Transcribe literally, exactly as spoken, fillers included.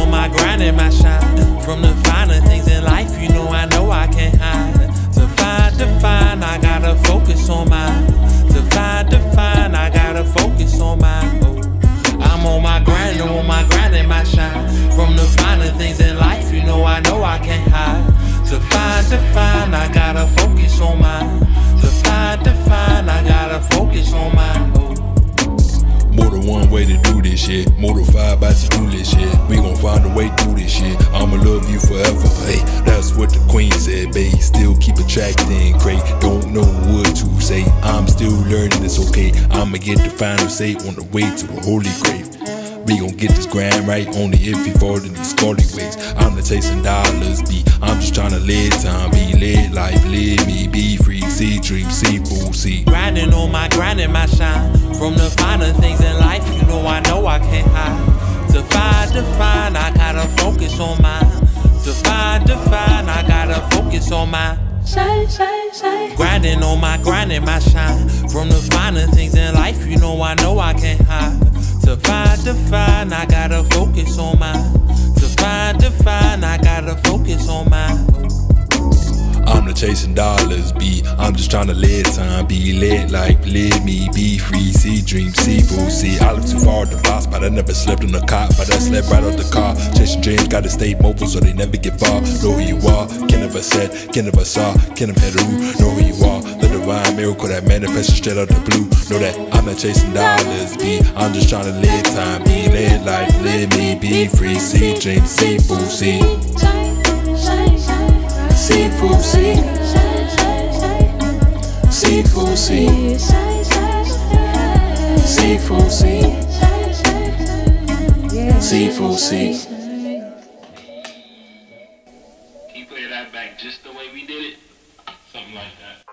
on my grind and my shine. From the finer things in life, you know I know I can't hide. To find, to find, I gotta focus on mine. To find, to find, I gotta focus on mine. Oh. I'm on my grind, on my grind and my shine. From the finer things in life, you know I know I can't hide. To find, to find, I gotta focus on mine. To find, to find, I gotta focus on mine. Oh. More than one way to do this shit. More than five bites to do this shit. We gon' find a way through this shit. I'ma love you forever, hey. That's what the queen said, babe. Still keep attracting, great. Don't know what to say. I'm still learning, it's okay. I'ma get the final say on the way to the holy grave. We gon' get this grind right, only if we fall in these scully ways. I'm not chasing dollars, B. I'm just tryna live time, be live life, live me, be free, see dream, see food, see. Grinding on my grind and my shine. From the finer things in life, you know I know I can't hide. To find, to find, I gotta focus on mine. To find, to find, I gotta focus on mine. Shine, shine, shine. Grinding on my grind and my shine. From the finer things in life, you know I know I can't hide. To find, to find, I gotta focus on mine. To find, to find, I gotta focus on mine. I'm not chasing dollars, B. I'm just tryna live time, be lit like live me, be free, see dreams, see food, see. I look too far at the boss, but I never slept in a cot, but I slept right off the car. Chasing dreams, gotta stay mobile so they never get far. Know who you are, can never said, can never saw, can never had who. Know who you are, the divine miracle that manifested straight out the blue. Know that. I'm not chasing dollars, B. I'm just tryna live time, be lit life, live me, be free, see dreams, see food, see. See food, see. See food, see. See food, see. See food, see. Can you play that back just the way we did it? Something like that.